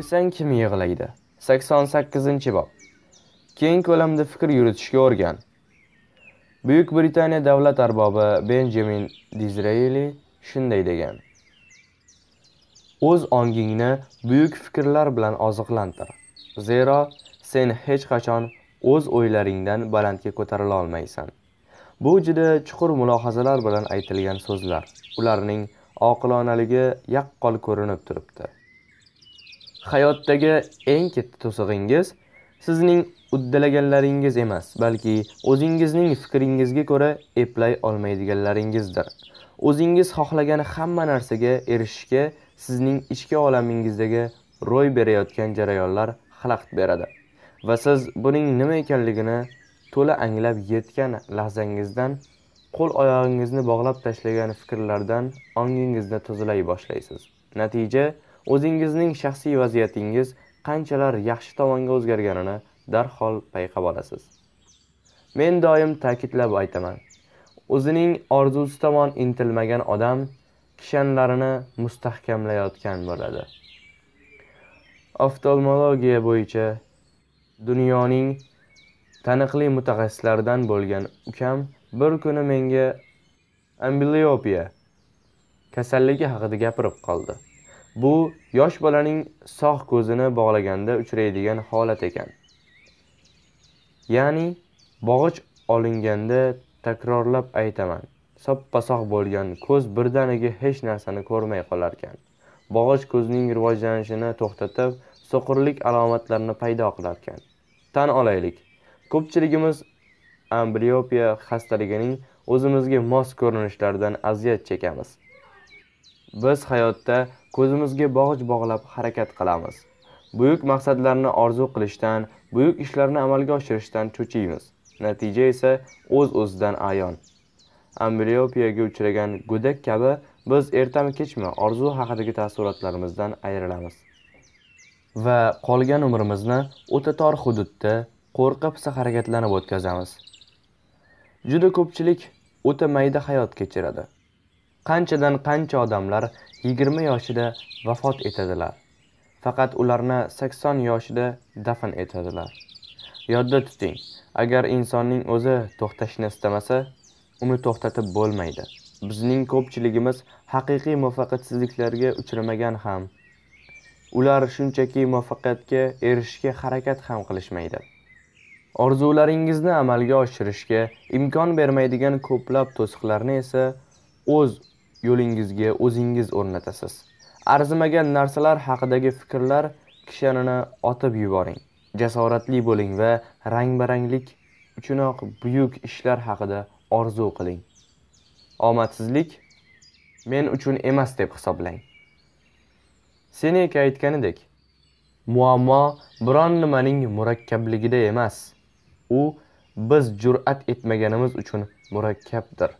O'lsang kim yig'laydi? 88-bob. Keng ko'lamda fikr yuritishga o'rgan. Buyuk Britaniya davlat arbobi Benjamin Dizreyli shunday degan: O'z ongingni buyuk fikrlar bilan oziqlantir. Zero sen hech qachon o'z o'ylaringdan balandga ko'tarila olmaysan. Bu juda chuqur mulohazalar bilan aytilgan so'zlar. Ularning oqilonaligi yaqqol ko'rinib turibdi. Hayotdagi eng katta to'sig'ingiz sizning uddalaganlaringiz emas, balki o'zingizning fikringizga ko'ra eplay olmaydiganlaringizdir. O'zingiz xohlagan hamma narsaga erishishga sizning ichki olamingizdagi ro'y berayotgan jarayonlar xalaqit beradi va siz buning nima ekanligini to'la anglab yetgan lahzangizdan qo'l-oyog'ingizni bog'lab tashlagan fikrlardan ongingizni tozalay boshlaysiz. Natija o'zingizning shaxsiy vaziyatingiz qanchalar yaxshi tomonga o'zgarganini darhol payqab olasiz. Men doim ta'kidlab aytaman. O'zining orzusi tomon intilmagan odam kishanlarini mustahkamlayotgan bo'ladi. Oftalmologiya bo'yicha dunyoning taniqli mutaxassislaridan bo'lgan ukam bir kuni menga ambliopiya kasalligi haqida gapirib qoldi. Bu yosh bolaning sog' ko'zini bog'laganda uchraydigan holat ekan. Ya'ni bog'ich olinganda takrorlab aytaman, soppa-sog' bo'lgan ko'z birdaniga hech narsani ko'rmay qolar ekan. Bog'ich ko'zning rivojlanishini to'xtatib, so'qirlik alomatlarini paydo qilar ekan. Tan olaylik, ko'pchiligimiz ambliopiya xastaligining o'zimizga mos ko'rinishlaridan aziyat chekamiz. Biz hayotda ko'zimizga bog'ich bog'lab harakat qilamiz. Buyuk maqsadlarni orzu qilishdan, buyuk ishlarni amalga oshirishdan cho'chiymiz. Natija esa o'z-o'zidan ayon. Ambliopiyaga uchragan go'dak kabi biz ertami-kechmi orzu haqidagi taassurotlarimizdan ayrilamiz va qolgan umrimizni o'ta tor hududda qo'rqib-sa harakatlanib o'tkazamiz. Juda ko'pchilik o'ta mayda hayot kechiradi. Qanchadan qancha odamlar 20 yoshida vafot etadilar. Faqat ularni 80 yoshida dafn etadilar. Yodda tuting, agar insonning o'zi to'xtashni istamasa, uni to'xtatib bo'lmaydi. Bizning ko'pchiligimiz haqiqiy muvaffaqiyatsizliklarga uchramagan ham, ular shunchaki muvaffaqiyatga erishishga harakat ham qilishmaydi. Orzularingizni amalga oshirishga imkon bermaydigan ko'plab to'siqlarni esa o'z yo'lingizga o'zingiz o'rnatasiz. Arzimagan narsalar haqidagi fikrlar kishanini otib yuboring. Jasoratli bo'ling va rang-baranglik uchunoq buyuk ishlar haqida orzu qiling. Omadsizlik men uchun emas deb hisoblang. Seneca aytganidek, muammo biron nimaning murakkabligida emas, u biz jur'at etmaganimiz uchun murakkabdir.